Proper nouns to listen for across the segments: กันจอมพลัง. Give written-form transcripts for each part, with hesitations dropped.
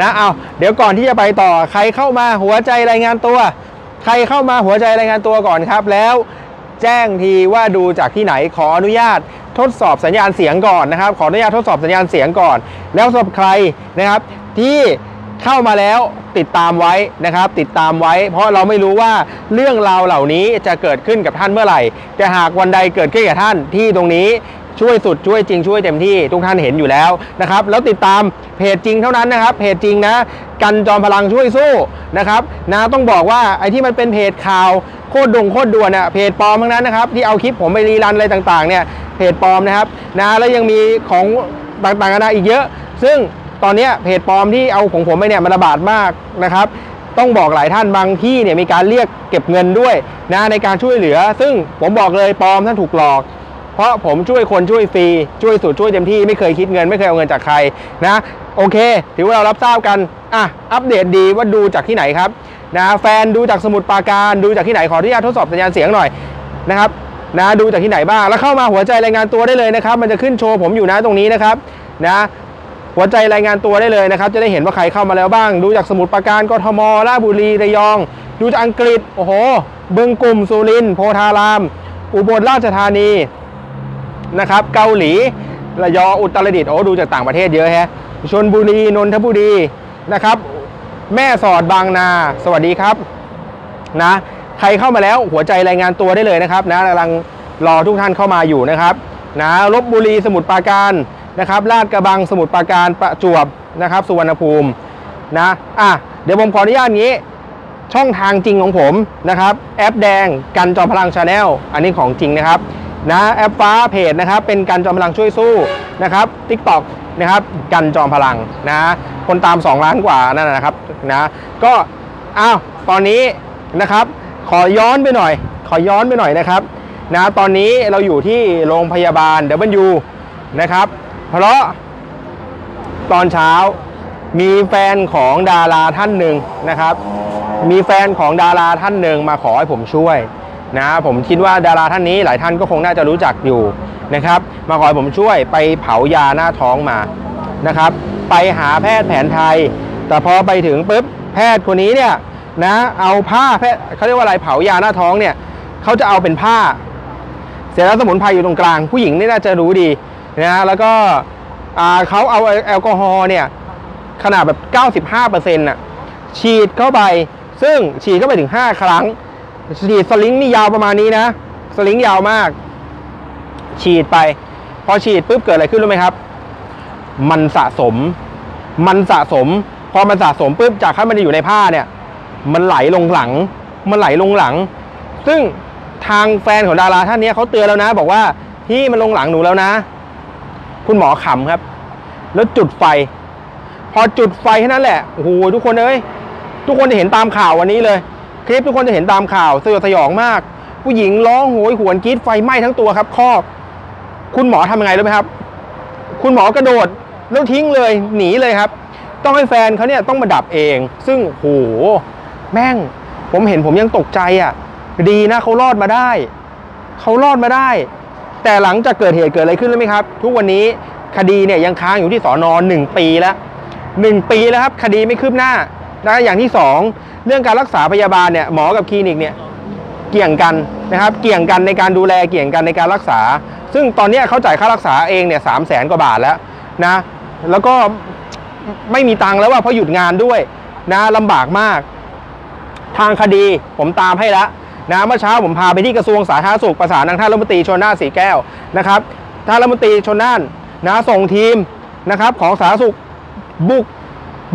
นะเอาเดี๋ยวก่อนที่จะไปต่อใครเข้ามาหัวใจรายงานตัวใครเข้ามาหัวใจรายงานตัวก่อนครับแล้วแจ้งทีว่าดูจากที่ไหนขออนุญาตทดสอบสัญญาณเสียงก่อนนะครับขออนุญาตทดสอบสัญญาณเสียงก่อนแล้วสำหรับใครนะครับที่เข้ามาแล้วติดตามไว้นะครับติดตามไว้เพราะเราไม่รู้ว่าเรื่องราวเหล่านี้จะเกิดขึ้นกับท่านเมื่อไหร่แต่หากวันใดเกิดขึ้นกับท่านที่ตรงนี้ช่วยสุดช่วยจริงช่วยเต็มที่ทุกท่านเห็นอยู่แล้วนะครับแล้วติดตามเพจจริงเท่านั้นนะครับเพจจริงนะกันจอมพลังช่วยสู้นะครับนะต้องบอกว่าไอ้ที่มันเป็นเพจข่าวโคตรด่งโคตรด่วนอ่ะเพจปลอมทั้งนั้นนะครับที่เอาคลิปผมไปรีรันอะไรต่างๆเนี่ยเพจปลอมนะครับนะแล้วยังมีของต่างๆอีกเยอะซึ่งตอนนี้เพจปลอมที่เอาของผมไปเนี่ยมันระบาดมากนะครับต้องบอกหลายท่านบางที่เนี่ยมีการเรียกเก็บเงินด้วยนะในการช่วยเหลือซึ่งผมบอกเลยปลอมท่านถูกหลอกเพราะผมช่วยคนช่วยฟรีช่วยสุดช่วยเต็มที่ไม่เคยคิดเงินไม่เคยเอาเงินจากใครนะโอเคถือว่าเรารับทราบกันอ่ะอัปเดตดีว่าดูจากที่ไหนครับนะแฟนดูจากสมุทรปราการดูจากที่ไหนขออนุญาตทดสอบสัญญาณเสียงหน่อยนะครับนะดูจากที่ไหนบ้างแล้วเข้ามาหัวใจรายงานตัวได้เลยนะครับมันจะขึ้นโชว์ผมอยู่นะตรงนี้นะครับนะหัวใจรายงานตัวได้เลยนะครับจะได้เห็นว่าใครเข้ามาแล้วบ้างดูจากสมุทรปราการกทมราชบุรีระยองดูจากอังกฤษโอ้โหบึงกลุ่มสุรินทร์โพธารามอุบลราชธานีนะครับเกาหลีระยองอุตรดิตถ์โอ้ดูจากต่างประเทศเยอะแฮะชลบุรีนนทบุรีนะครับแม่สอดบางนาสวัสดีครับนะใครเข้ามาแล้วหัวใจรายงานตัวได้เลยนะครับนะกำลังรอทุกท่านเข้ามาอยู่นะครับนะลพบุรีสมุทรปราการนะครับลาดกระบังสมุทรปราการประจวบนะครับสุวรรณภูมินะอ่ะเดี๋ยวผมขออนุญาตนี้ช่องทางจริงของผมนะครับแอปแดงกันจอมพลังชาแนลอันนี้ของจริงนะครับนะแอปฟ้าเพจนะครับเป็นกันจอมพลังช่วยสู้นะครับ TikTok นะครับกันจอมพลังนะคนตาม2ล้านกว่านั่นนะครับนะก็อ้าวตอนนี้นะครับขอย้อนไปหน่อยนะครับนะตอนนี้เราอยู่ที่โรงพยาบาล W นะครับเพราะตอนเช้ามีแฟนของดาราท่านหนึ่งนะครับมีแฟนของดาราท่านหนึ่งมาขอให้ผมช่วยนะผมคิดว่าดาราท่านนี้หลายท่านก็คงน่าจะรู้จักอยู่นะครับมาขอให้ผมช่วยไปเผายาหน้าท้องมานะครับไปหาแพทย์แผนไทยแต่พอไปถึงปุ๊บแพทย์คนนี้เนี่ยนะเอาผ้าแพทย์เขาเรียกว่าอะไรเผายาหน้าท้องเนี่ยเขาจะเอาเป็นผ้าเสร็จแล้วสมุนไพรอยู่ตรงกลางผู้หญิงนี่น่าจะรู้ดีนะแล้วก็เขาเอาแอลกอฮอล์เนี่ยขนาดแบบ 95% น่ะฉีดเข้าไปซึ่งฉีดเข้าไปถึง5ครั้งฉีดสลิงนี่ยาวประมาณนี้นะสลิงยาวมากฉีดไปพอฉีดปุ๊บเกิดอะไรขึ้นรู้ไหมครับมันสะสมพอมันสะสมปุ๊บจากข้างมันอยู่ในผ้าเนี่ยมันไหลลงหลังซึ่งทางแฟนของดาราท่านนี้เขาเตือนแล้วนะบอกว่าพี่มันลงหลังหนูแล้วนะคุณหมอขำครับแล้วจุดไฟพอจุดไฟแค่นั้นแหละโอ้โหทุกคนเอ้ยทุกคนจะเห็นตามข่าววันนี้เลยคลิปทุกคนจะเห็นตามข่าวสยดสยองมากผู้หญิงร้องโหยหวนกรี๊ดไฟไหม้ทั้งตัวครับครอบคุณหมอทำยังไงรู้ไหมครับคุณหมอกระโดดแล้วทิ้งเลยหนีเลยครับต้องให้แฟนเขาเนี่ยต้องมาดับเองซึ่งโหแม่งผมยังตกใจอ่ะดีนะเขารอดมาได้แต่หลังจากเกิดเหตุเกิดอะไรขึ้นแล้วไหมครับทุกวันนี้คดีเนี่ยยังค้างอยู่ที่สน.1ปีแล้วครับคดีไม่คืบหน้านะอย่างที่2เรื่องการรักษาพยาบาลเนี่ยหมอกับคลินิกเนี่ยเกี่ยงกันนะครับเกี่ยงกันในการดูแลเกี่ยงกันในการรักษาซึ่งตอนนี้เขาจ่ายค่ารักษาเองเนี่ย300,000 กว่าบาทแล้วนะแล้วก็ไม่มีตังค์แล้วว่าเพราะหยุดงานด้วยนะลำบากมากทางคดีผมตามให้แล้วนะเมื่อเช้าผมพาไปที่กระทรวงสาธารณสุขประสานทางท่านรัฐมนตรีชลน่านสีแก้วนะครับท่านรัฐมนตรีชลน่านนะส่งทีมนะครับของสาธารณสุข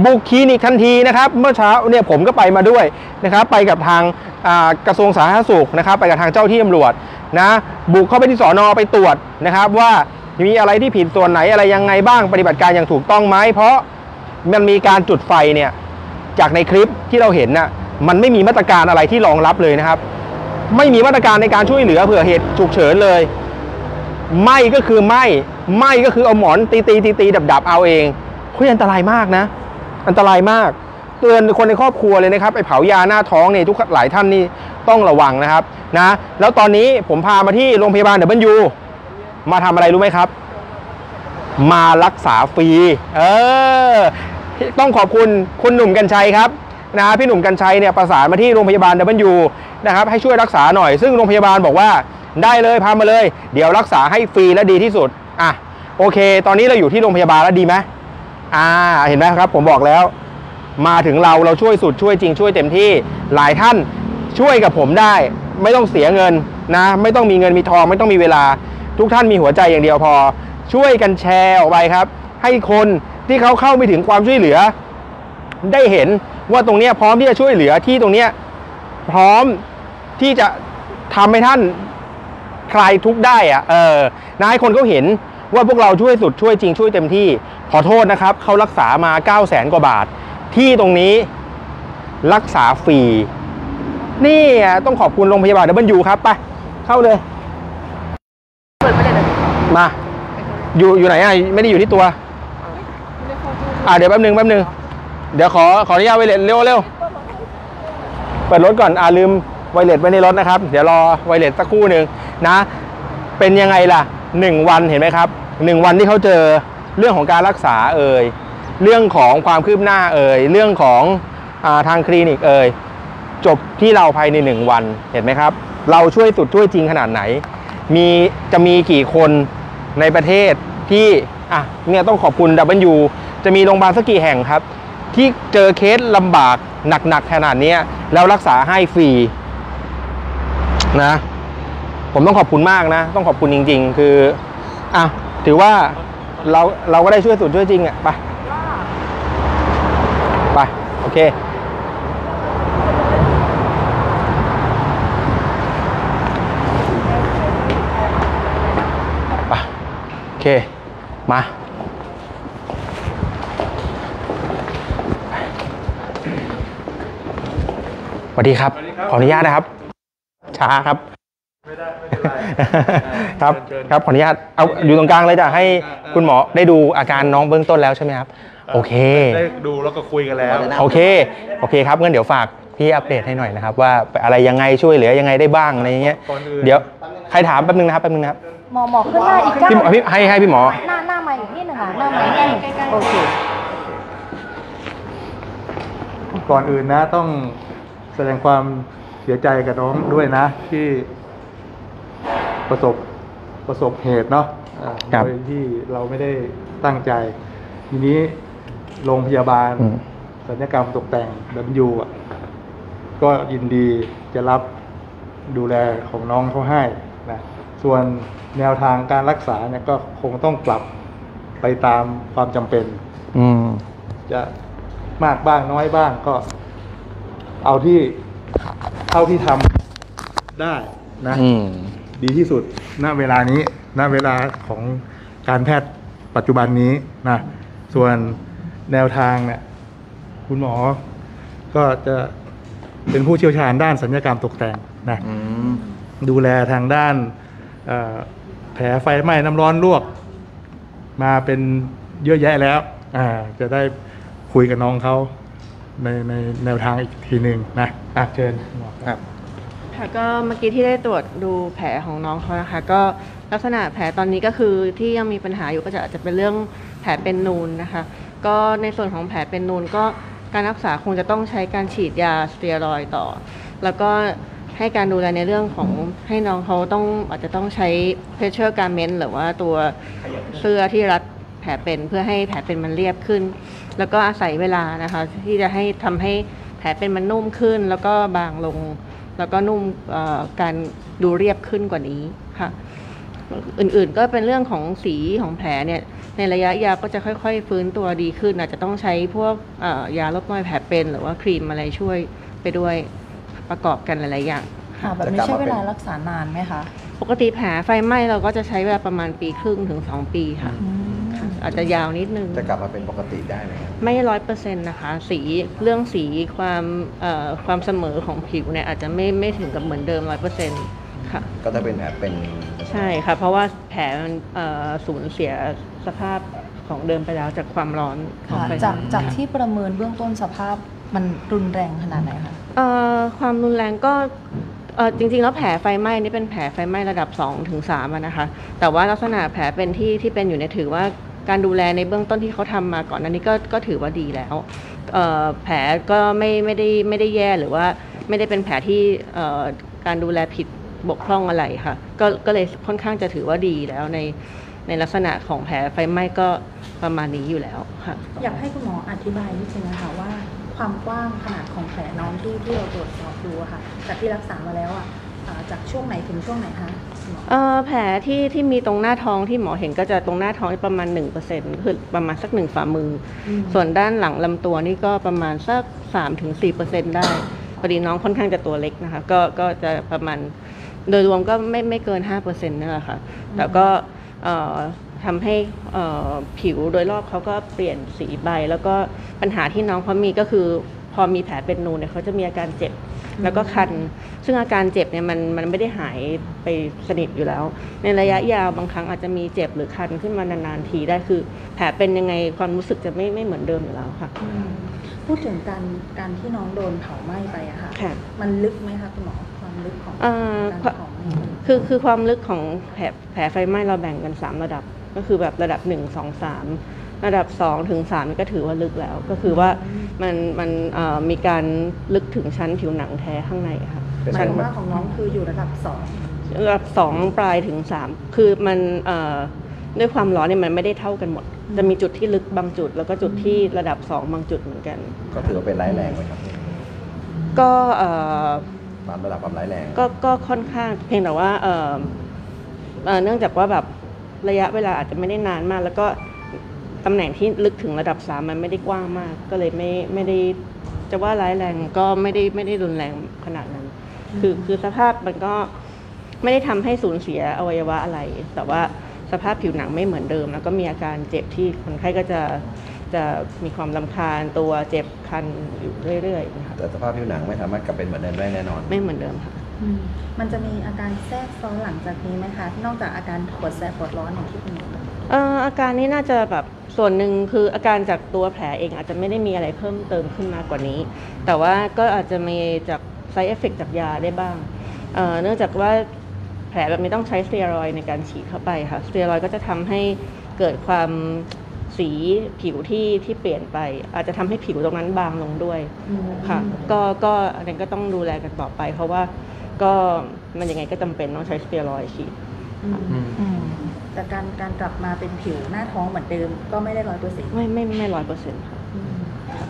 บุกคลินิกทันทีนะครับเมื่อเช้าเนี่ยผมก็ไปมาด้วยนะครับไปกับทางกระทรวงสาธารณสุขนะครับไปกับทางเจ้าที่ตำรวจนะบุกเข้าไปที่สน.ไปตรวจนะครับว่ามีอะไรที่ผิดส่วนไหนอะไรยังไงบ้างปฏิบัติการอย่างถูกต้องไหมเพราะมันมีการจุดไฟเนี่ยจากในคลิปที่เราเห็นน่ะมันไม่มีมาตรการอะไรที่รองรับเลยนะครับไม่มีมาตรการในการช่วยเหลือเผื่อเหตุฉุกเฉินเลยไหม้ก็คือเอาหมอนตีดับๆเอาเองคืออันตรายมากนะอันตรายมากเตือนคนในครอบครัวเลยนะครับไอ้เผายาหน้าท้องเนี่ยทุกหลายท่านนี่ต้องระวังนะครับนะแล้วตอนนี้ผมพามาที่โรงพยาบาลWมาทำอะไรรู้ไหมครับมารักษาฟรี ต้องขอบคุณคุณหนุ่มกัญชัยครับนะพี่หนุ่มกัญชัยเนี่ยประสานมาที่โรงพยาบาลWนะครับให้ช่วยรักษาหน่อยซึ่งโรงพยาบาลบอกว่าได้เลยพามาเลยเดี๋ยวรักษาให้ฟรีและดีที่สุดอ่ะโอเคตอนนี้เราอยู่ที่โรงพยาบาลแล้วดีไหมเห็นไหมครับผมบอกแล้วมาถึงเราช่วยสุดช่วยจริงช่วยเต็มที่หลายท่านช่วยกับผมได้ไม่ต้องเสียเงินนะไม่ต้องมีเงินมีทองไม่ต้องมีเวลาทุกท่านมีหัวใจอย่างเดียวพอช่วยกันแชร์ออกไปครับให้คนที่เขาเข้าไม่ถึงความช่วยเหลือได้เห็นว่าตรงนี้พร้อมที่จะช่วยเหลือที่ตรงนี้พร้อมที่จะทำให้ท่านคลายทุกข์ได้อะนะให้คนเขาเห็นว่าพวกเราช่วยสุดช่วยจริงช่วยเต็มที่ขอโทษนะครับเขารักษามา900,000 กว่าบาทที่ตรงนี้รักษาฟรีนี่ต้องขอบคุณโรงพยาบาลWครับไปเข้าเลยมาอยู่ไหนอ่ะไม่ได้อยู่ที่ตัวเดี๋ยวแป๊บนึงเดี๋ยวขออนุญาตไวเลสเร็วเปิดรถก่อนลืมไวเลสไว้ในรถนะครับเดี๋ยวรอไวเลสสักครู่หนึ่งนะเป็นยังไงล่ะ1 วันเห็นไหมครับ1 วันที่เขาเจอเรื่องของการรักษาเรื่องของความคืบหน้าเรื่องของทางคลินิกจบที่เราภายใน1 วันเห็นไหมครับเราช่วยสุดช่วยจริงขนาดไหนจะมีกี่คนในประเทศที่เนี่ยต้องขอบคุณ W จะมีโรงพยาบาลสักกี่แห่งครับที่เจอเคสลำบากหนักๆขนาดนี้แล้วรักษาให้ฟรีนะผมต้องขอบคุณมากนะต้องขอบคุณจริงๆคือถือว่าเราก็ได้ช่วยสุดช่วยจริงอ่ะไปโอเคโอเคมาสวัสดีครับขออนุญาตนะครับช้าครับไม่ได้ครับขออนุญาตเอาอยู่ตรงกลางเลยจะให้คุณหมอได้ดูอาการน้องเบื้องต้นแล้วใช่ไหมครับโอเคได้ดูแล้วก็คุยกันแล้วโอเคครับงั้นเดี๋ยวฝากพี่อัปเดตให้หน่อยนะครับว่าอะไรยังไงช่วยเหลือยังไงได้บ้างอะไรเงี้ยเดี๋ยวใครถามแป๊บนึงนะครับหมอขึ้นหน้าอีกครับพี่ให้พี่หมอหน้าใหม่อยู่นี่หนึ่งค่ะหน้าใหม่ใกล้โอเคก่อนอื่นนะต้องแสดงความเสียใจกับน้องด้วยนะที่ประสบเหตุเนาะโดยที่เราไม่ได้ตั้งใจทีนี้โรงพยาบาลศัลยกรรมตกแต่งWก็ยินดีจะรับดูแลของน้องเขาให้นะส่วนแนวทางการรักษาเนี่ยก็คงต้องปรับไปตามความจำเป็นจะมากบ้างน้อยบ้างก็เอาที่ทำได้นะดีที่สุดณเวลานี้ณเวลาของการแพทย์ปัจจุบันนี้นะส่วนแนวทางเนี่ยคุณหมอก็จะเป็นผู้เชี่ยวชาญด้านศัลยกรรมตกแต่งนะดูแลทางด้านแผลไฟไหม้น้ำร้อนลวกมาเป็นเยอะแยะแล้วจะได้คุยกับน้องเขาในแนวทางอีกทีหนึ่งนะเชิญครับค่ะก็เมื่อกี้ที่ได้ตรวจดูแผลของน้องเขานะคะก็ลักษณะแผลตอนนี้ก็คือที่ยังมีปัญหาอยู่ก็อาจจะเป็นเรื่องแผลเป็นนูนนะคะก็ในส่วนของแผลเป็นนูนก็การรักษาคงจะต้องใช้การฉีดยาสเตียรอยด์ต่อแล้วก็ให้การดูแลในเรื่องของให้น้องเขาอาจจะต้องใช้เพชเชอร์การเมนต์หรือว่าตัวเสื้อที่รัดแผลเป็นเพื่อให้แผลเป็นมันเรียบขึ้นแล้วก็อาศัยเวลานะคะที่จะให้ทำให้แผลเป็นมันนุ่มขึ้นแล้วก็บางลงแล้วก็นุ่มการดูเรียบขึ้นกว่านี้ค่ะอื่นๆก็เป็นเรื่องของสีของแผลเนี่ยในระยะยาวก็จะค่อยๆฟื้นตัวดีขึ้นอาจจะต้องใช้พวกยาลดรอยแผลเป็นหรือว่าครีมอะไรช่วยไปด้วยประกอบกันหลายๆอย่างค่ะแบบนี้ใช้เวลารักษานานไหมคะปกติแผลไฟไหม้เราก็จะใช้เวลาประมาณปีครึ่งถึง 2 ปีค่ะอาจจะยาวนิดนึงจะกลับมาเป็นปกติได้ไหมไม่100%นะคะสีความเสมอของผิวเนี่ยอาจจะไม่ถึงกับเหมือนเดิม100%ค่ะก็จะเป็นแผลเป็นใช่ค่ะเพราะว่าแผลมันสูญเสียสภาพของเดิมไปแล้วจากความร้อนจากที่ประเมินเบื้องต้นสภาพมันรุนแรงขนาดไหนคะความรุนแรงก็จริงๆแล้วแผลไฟไหม้นี่เป็นแผลไฟไหม้ระดับ2-3นะคะแต่ว่าลักษณะแผลเป็นที่เป็นอยู่เนี่ยถือว่า การดูแลในเบื้องต้นที่เขาทำมาก่อนอันนี้ก็ถือว่าดีแล้วแผลก็ไม่ได้แย่หรือว่าไม่ได้เป็นแผลที่การดูแลผิดบกพร่องอะไรค่ะก็เลยค่อนข้างจะถือว่าดีแล้วในลักษณะของแผลไฟไหม้ก็ประมาณนี้อยู่แล้วค่ะอยากให้คุณหมออธิบายนิดนึงนะคะว่าความกว้างขนาดของแผลน้องที่เราตรวจสอบดูค่ะจากที่รักษามาแล้วอ่ะจากช่วงไหนถึงช่วงไหนคะแผลที่มีตรงหน้าท้องที่หมอเห็นก็จะตรงหน้าท้องประมาณ 1% คือประมาณสัก1ฝ่ามือส่วนด้านหลังลำตัวนี่ก็ประมาณสัก 3-4% ได้พอดีน้องค่อนข้างจะตัวเล็กนะคะก็จะประมาณโดยรวมก็ไม่เกิน 5% นั่นแหละค่ะแต่ก็ทำให้ผิวโดยรอบเขาก็เปลี่ยนสีใบแล้วก็ปัญหาที่น้องเขามีก็คือพอมีแผลเป็นนูนเนี่ยเขาจะมีอาการเจ็บแล้วก็คันซึ่งอาการเจ็บเนี่ยมันไม่ได้หายไปสนิทอยู่แล้วในระยะยาวบางครั้งอาจจะมีเจ็บหรือคันขึ้นมานานๆทีได้คือแผลเป็นยังไงความรู้สึกจะไม่เหมือนเดิมอยู่แล้วค่ะพูดถึงการที่น้องโดนเผาไหม้ไปอะค่ะมันลึกไหมคะคุณหมอความลึกของคือความลึกของแผลไฟไหม้เราแบ่งกัน3ระดับก็คือแบบระดับ1, 2, 3ระดับ2 ถึง 3นี่ก็ถือว่าลึกแล้วก็คือว่ามันมีการลึกถึงชั้นผิวหนังแท้ข้างในค่ะหมายความว่าของน้องคืออยู่ระดับ2ระดับ2ปลายถึง3คือมันด้วยความร้อนเนี่ยมันไม่ได้เท่ากันหมดจะมีจุดที่ลึกบางจุดแล้วก็จุดที่ระดับ2บางจุดเหมือนกันก็ถือว่าเป็นร้ายแรงไหมครับก็ตามระดับความร้ายแรงก็ค่อนข้างเพียงแต่ว่าเนื่องจากว่าแบบระยะเวลาอาจจะไม่ได้นานมากแล้วก็ตำแหน่งที่ลึกถึงระดับ3มันไม่ได้กว้างมากก็เลยไม่ได้จะว่าร้ายแรงก็ไม่ได้รุนแรงขนาดนั้นคือสภาพมันก็ไม่ได้ทำให้สูญเสียอวัยวะอะไรแต่ว่าสภาพผิวหนังไม่เหมือนเดิมแล้วก็มีอาการเจ็บที่คนไข้ก็จะมีความรำคาญตัวเจ็บคันอยู่เรื่อยๆนะคะแต่สภาพผิวหนังไม่สามารถกลับเป็นเหมือนเดิมได้แน่นอนไม่เหมือนเดิมค่ะมันจะมีอาการแทรกซ้อนหลังจากนี้ไหมคะนอกจากอาการปวดแสบปวดร้อนอย่างที่คุณหมออาการนี้น่าจะแบบส่วนหนึ่งคืออาการจากตัวแผลเองอาจจะไม่ได้มีอะไรเพิ่มเติมขึ้นมากกว่านี้แต่ว่าก็อาจจะมีจากไซด์เอฟเฟกต์จากยาได้บ้างเนื่องจากว่าแผลแบบนี้ต้องใช้สเตียรอยด์ในการฉีดเข้าไปค่ะสเตียรอยด์ก็จะทำให้เกิดความสีผิวที่เปลี่ยนไปอาจจะทำให้ผิวตรงนั้นบางลงด้วยค่ะก็อันนั้นก็ต้องดูแลกันต่อไปเพราะว่าก็มันยังไงก็จำเป็นต้องใช้สเตียรอยด์ฉีดแต่การกลับมาเป็นผิวหน้าท้องเหมือนเดิมก็ไม่ได้ 100% ไม่ 100% ค่ะ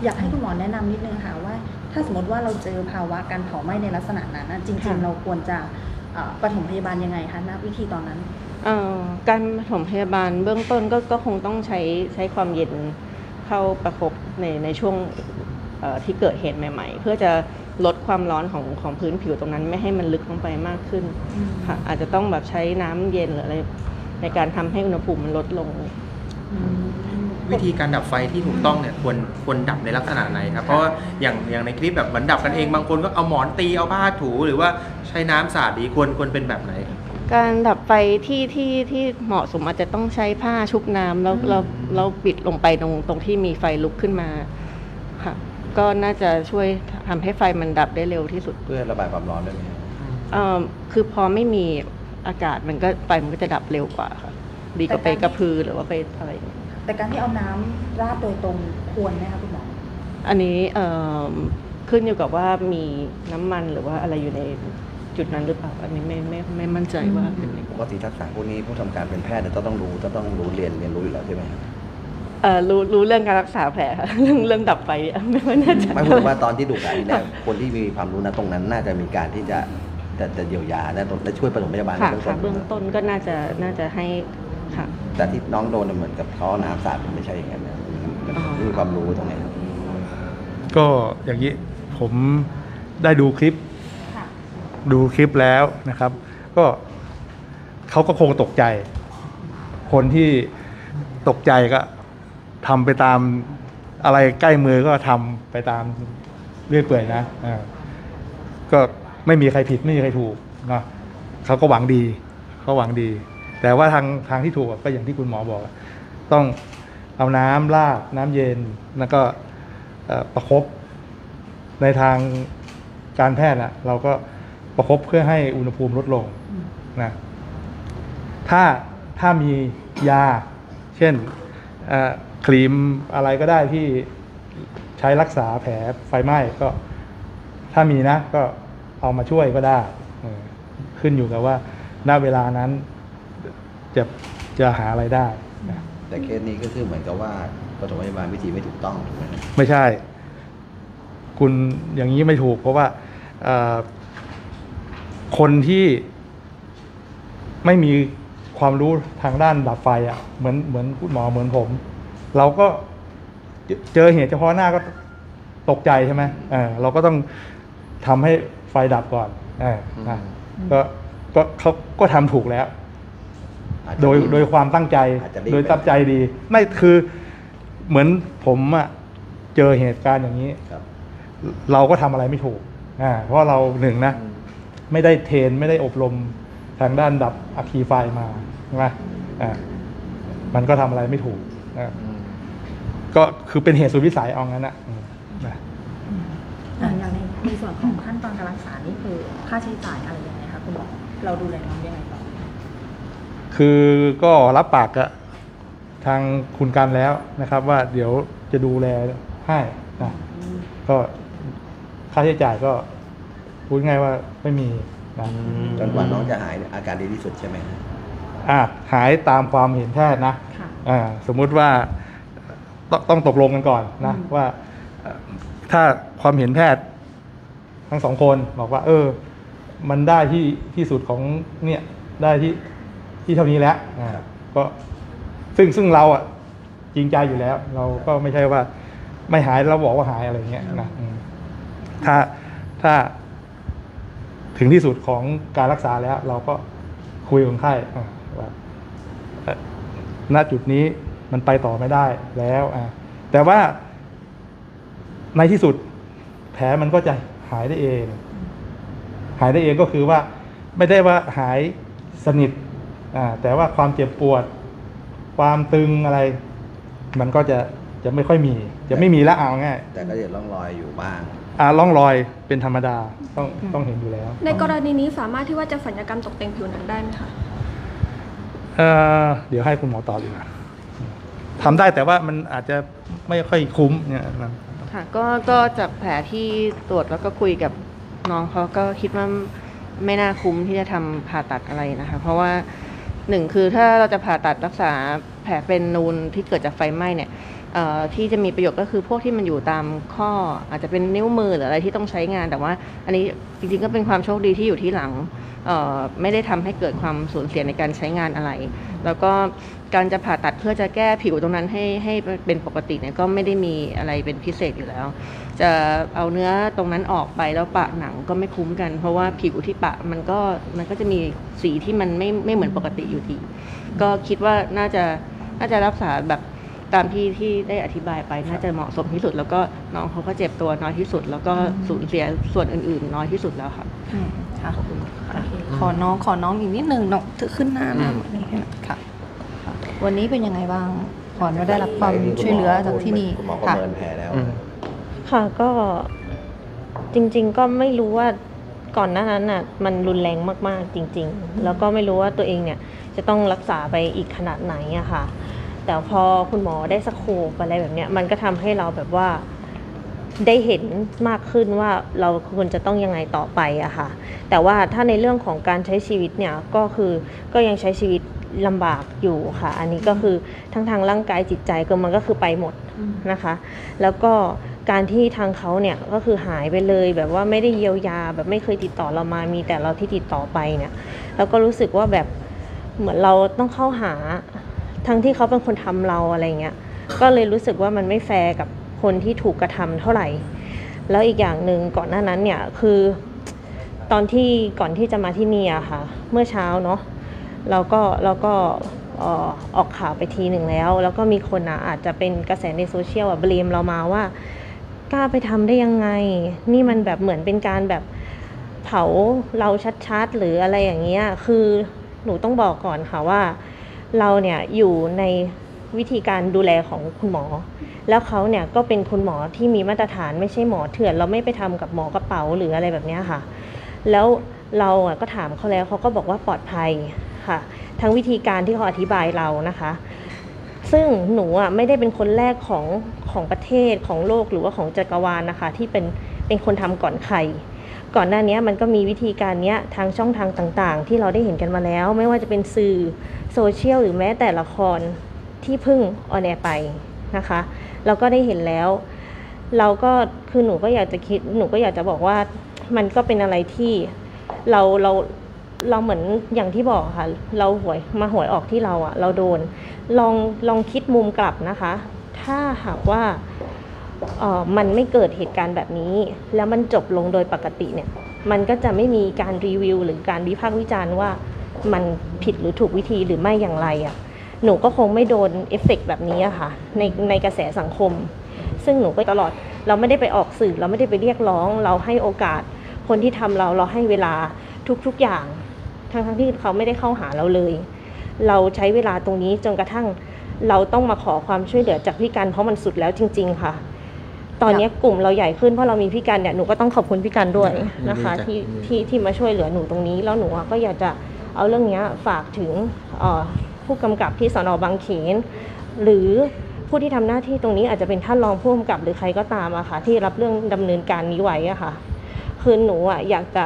อยากให้คุณหมอแนะนำนิดนึงค่ะว่าถ้าสมมติว่าเราเจอภาวะการเผาไหม้ในลักษณะนั้นจริงๆเราควรจะปฐมพยาบาลยังไงคะณวิธีตอนนั้นการปฐมพยาบาลเบื้องต้นก็คงต้องใช้ความเย็นเข้าประคบในช่วงที่เกิดเหตุใหม่ๆเพื่อจะลดความร้อนของพื้นผิวตรงนั้นไม่ให้มันลึกลงไปมากขึ้นค่ะอาจจะต้องแบบใช้น้ำเย็นหรืออะไรในการทำให้อุณหภูมิมันลดลงวิธีการดับไฟที่ถูกต้องเนี่ยควรดับในลักษณะไหนครับเพราะว่าอย่างในคลิปแบบเหมือนดับกันเองบางคนก็เอาหมอนตีเอาผ้าถูหรือว่าใช้น้ำสาดดีควรเป็นแบบไหนการดับไฟที่เหมาะสมอาจจะต้องใช้ผ้าชุบน้ำแล้วปิดลงไปตรงที่มีไฟลุกขึ้นมาค่ะก็น่าจะช่วยทำให้ไฟมันดับได้เร็วที่สุดเพื่อระบายความร้อนได้ไหมคือพอไม่มีอากาศมันก็ไฟมันก็จะดับเร็วกว่าค่ะดีกว่าไปกระพือหรือว่าไปอะไรแต่การที่เอาน้ำราดโดยตรงควรไหมคะคุณหมออันนี้ขึ้นอยู่กับว่ามีน้ำมันหรือว่าอะไรอยู่ในจุดนั้นหรือเปล่าอันนี้ไม่มั่นใจว่าเป็นปกติทักษะพวกนี้ผู้ทำการเป็นแพทย์ต้องรู้เรียนรู้อยู่แล้วใช่ไหมรู้เรื่องการรักษาแผลค่ะเรื่องดับไฟไม่ค่อยน่าจะไม่ผมว่าตอนที่ดูการนี้แล้วคนที่มีความรู้นะตรงนั้นน่าจะมีการที่จะเยียวยาและช่วยปฐมพยาบาลเบื้องต้นก็น่าจะให้ค่ะแต่ที่น้องโดนเหมือนกับเขาน้ำสาดไม่ใช่อย่างนั้นมีความรู้ตรงไหนก็อย่างนี้ผมได้ดูคลิปแล้วนะครับก็เขาก็คงตกใจคนที่ตกใจก็ทำไปตามอะไรใกล้มือก็ทำไปตามเรื่อยเปื่อยนะก็ไม่มีใครผิดไม่มีใครถูกนะเขาก็หวังดีแต่ว่าทางที่ถูกก็อย่างที่คุณหมอบอกต้องเอาน้ำราดน้ำเย็นแล้วก็ประคบในทางการแพทย์นะเราก็ประคบเพื่อให้อุณหภูมิลดลงนะถ้ามียาเช่น ครีมอะไรก็ได้ที่ใช้รักษาแผลไฟไหม้ก็ถ้ามีนะก็เอามาช่วยก็ได้ขึ้นอยู่กับว่าณเวลานั้นจะหาอะไรได้นะแต่เคสนี้ก็คือเหมือนกับว่าปฐมพยาบาลวิธีไม่ถูกต้องถูกไหมไม่ใช่คุณอย่างนี้ไม่ถูกเพราะว่าคนที่ไม่มีความรู้ทางด้านดับไฟอ่ะเหมือนคุณหมอเหมือนผมเราก็เจอเหตุเฉพาะหน้าก็ตกใจใช่ไหมเราก็ต้องทำให้ไฟดับก่อนเขาก็ทำถูกแล้วโดยความตั้งใจโดยตั้งใจดีไม่คือเหมือนผมอ่ะเจอเหตุการณ์อย่างนี้เราก็ทำอะไรไม่ถูกเพราะเราหนึ่งนะไม่ได้เทรนไม่ได้อบรมทางด้านดับอัคคีไฟมาใช่ไหมมันก็ทำอะไรไม่ถูกก็คือเป็นเหตุสุดวิสัยเอางั้นนะอย่างในส่วนของขั้นตอนการรักษานี่คือค่าใช้จ่ายอะไรยังไงคะคุณหมอเราดูแลน้องยังไงบ้างคือก็รับปากกับทางคุณกันแล้วนะครับว่าเดี๋ยวจะดูแลให้นะก็ค่าใช้จ่ายก็พูดง่ายว่าไม่มีนะจนกว่าน้องจะหายอาการดีที่สุดใช่ไหมหายตามความเห็นแพทย์นะสมมุติว่าต้องตกลงกันก่อนนะว่าถ้าความเห็นแพทย์ทั้งสองคนบอกว่ามันได้ที่สุดของเนี่ยได้ที่เท่านี้แล้วก็ซึ่งเราอ่ะจริงใจอยู่แล้วเราก็ไม่ใช่ว่าไม่หายเราบอกว่าหายอะไรเงี้ยนะถ้าถึงที่สุดของการรักษาแล้วเราก็คุยกับคนไข้ว่าณจุดนี้มันไปต่อไม่ได้แล้วแต่ว่าในที่สุดแผลมันก็จะหายได้เองก็คือว่าไม่ได้ว่าหายสนิทแต่ว่าความเจ็บปวดความตึงอะไรมันก็จะไม่ค่อยมีจะไม่มีละเอาง่ายแต่ก็จะร่องรอยอยู่บ้างร่องรอยเป็นธรรมดาต้องเห็นอยู่แล้วในกรณีนี้สามารถที่ว่าจะศัลยกรรมตกแต่งผิวหนังได้ไหมคะเดี๋ยวให้คุณหมอตอบดีกว่าทำได้แต่ว่ามันอาจจะไม่ค่อยคุ้มเนี่ยค่ะก็จากแผลที่ตรวจแล้วก็คุยกับน้องเขาก็คิดว่าไม่น่าคุ้มที่จะทำผ่าตัดอะไรนะคะเพราะว่าหนึ่งคือถ้าเราจะผ่าตัดรักษาแผลเป็นนูนที่เกิดจากไฟไหม้เนี่ยที่จะมีประโยชน์ก็คือพวกที่มันอยู่ตามข้ออาจจะเป็นนิ้วมือหรืออะไรที่ต้องใช้งานแต่ว่าอันนี้จริงๆก็เป็นความโชคดีที่อยู่ที่หลังไม่ได้ทำให้เกิดความสูญเสียในการใช้งานอะไรแล้วก็การจะผ่าตัดเพื่อจะแก้ผิวตรงนั้นให้เป็นปกติเนี่ยก็ไม่ได้มีอะไรเป็นพิเศษอยู่แล้วจะเอาเนื้อตรงนั้นออกไปแล้วปะหนังก็ไม่คุ้มกันเพราะว่าผิวที่ปะมันก็จะมีสีที่มันไม่เหมือนปกติอยู่ดีก็คิดว่าน่าจะรักษาแบบตามที่ได้อธิบายไปน่าจะเหมาะสมที่สุดแล้วก็น้องเขาก็เจ็บตัวน้อยที่สุดแล้วก็สูญเสียส่วนอื่นๆน้อยที่สุดแล้วค่ะค่ะขอน้องอีกนิดนึงน้องถือขึ้นหน้ามาค่ะวันนี้เป็นยังไงบ้างขอเราได้รับความช่วยเหลือจากที่นี่ค่ะค่ะก็จริงๆก็ไม่รู้ว่าก่อนหน้านั้นน่ะมันรุนแรงมากๆจริงๆแล้วก็ไม่รู้ว่าตัวเองเนี่ยจะต้องรักษาไปอีกขนาดไหนอะค่ะแต่พอคุณหมอได้สโคปอะไรแบบเนี้ยมันก็ทำให้เราแบบว่าได้เห็นมากขึ้นว่าเราควรจะต้องยังไงต่อไปอะค่ะแต่ว่าถ้าในเรื่องของการใช้ชีวิตเนี่ยก็คือยังใช้ชีวิตลำบากอยู่ค่ะอันนี้ก็คือทั้งทางร่างกายจิตใจก็มันก็คือไปหมดนะคะแล้วก็การที่ทางเขาเนี่ยก็คือหายไปเลยแบบว่าไม่ได้เยียวยาแบบไม่เคยติดต่อเรามามีแต่เราที่ติดต่อไปเนี่ยแล้วก็รู้สึกว่าแบบเหมือนเราต้องเข้าหาทั้งที่เขาเป็นคนทำเราอะไรเงี้ยก็เลยรู้สึกว่ามันไม่แฟร์กับคนที่ถูกกระทำเท่าไหร่แล้วอีกอย่างหนึ่งก่อนหน้านั้นเนี่ยคือตอนที่ก่อนที่จะมาที่นี่อะค่ะเมื่อเช้าเนาะเราก็ออกข่าวไปทีหนึ่งแล้วก็มีคนอาจจะเป็นกระแสในโซเชียลเบลมเรามาว่ากล้าไปทำได้ยังไงนี่มันแบบเหมือนเป็นการแบบเผาเราชัดๆหรืออะไรอย่างเงี้ยคือหนูต้องบอกก่อนค่ะว่าเราเนี่ยอยู่ในวิธีการดูแลของคุณหมอแล้วเขาเนี่ยก็เป็นคุณหมอที่มีมาตรฐานไม่ใช่หมอเถื่อนเราไม่ไปทำกับหมอกระเป๋าหรืออะไรแบบนี้ค่ะแล้วเราก็ถามเขาแล้วเขาก็บอกว่าปลอดภัยค่ะทั้งวิธีการที่เขาอธิบายเรานะคะ ซึ่งหนูอ่ะไม่ได้เป็นคนแรกของประเทศของโลกหรือว่าของจักรวาลนะคะที่เป็นคนทำก่อนใครก่อนหน้านี้มันก็มีวิธีการนี้ทางช่องทางต่างๆที่เราได้เห็นกันมาแล้วไม่ว่าจะเป็นสื่อโซเชียลหรือแม้แต่ละครที่เพิ่งออนแอร์ไปนะคะเราก็ได้เห็นแล้วเราก็คือหนูก็อยากจะคิดหนูก็อยากจะบอกว่ามันก็เป็นอะไรที่เราเหมือนอย่างที่บอกค่ะเราหวยออกที่เราอะเราโดนลองคิดมุมกลับนะคะถ้าหากว่ามันไม่เกิดเหตุการณ์แบบนี้แล้วมันจบลงโดยปกติเนี่ยมันก็จะไม่มีการรีวิวหรือการวิพากษ์วิจารณ์ว่ามันผิดหรือถูกวิธีหรือไม่อย่างไรอะหนูก็คงไม่โดนเอฟเฟกต์แบบนี้อะค่ะในกระแสสังคมซึ่งหนูก็ตลอดเราไม่ได้ไปออกสื่อเราไม่ได้ไปเรียกร้องเราให้โอกาสคนที่ทำเราให้เวลาทุกอย่างทั้งที่เขาไม่ได้เข้าหาเราเลยเราใช้เวลาตรงนี้จนกระทั่งเราต้องมาขอความช่วยเหลือจากพี่กันเพราะมันสุดแล้วจริงๆค่ะตอนนี้กลุ่มเราใหญ่ขึ้นเพราะเรามีพี่กันเนี่ยหนูก็ต้องขอบคุณพี่กันด้วยนะคะที่มาช่วยเหลือหนูตรงนี้แล้วหนูก็อยากจะเอาเรื่องนี้ฝากถึงผู้กำกับที่สน.บางเขนหรือผู้ที่ทำหน้าที่ตรงนี้อาจจะเป็นท่านรองผู้กำกับหรือใครก็ตามอะค่ะที่รับเรื่องดำเนินการนี้ไว้อะค่ะคือหนูอะอยากจะ